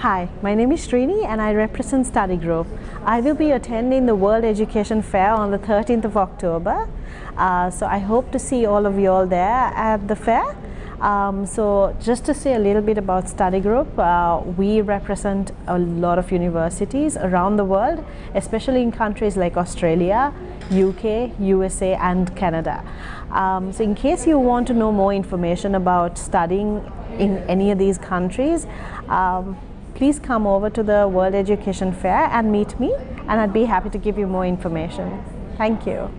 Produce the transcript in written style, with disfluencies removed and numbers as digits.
Hi, my name is Srini and I represent Study Group. I will be attending the World Education Fair on the 13th of October. So I hope to see all of you all there at the fair. So just to say a little bit about Study Group, we represent a lot of universities around the world, especially in countries like Australia, UK, USA and Canada. So in case you want to know more information about studying in any of these countries, please come over to the World Education Fair and meet me, and I'd be happy to give you more information. Thank you.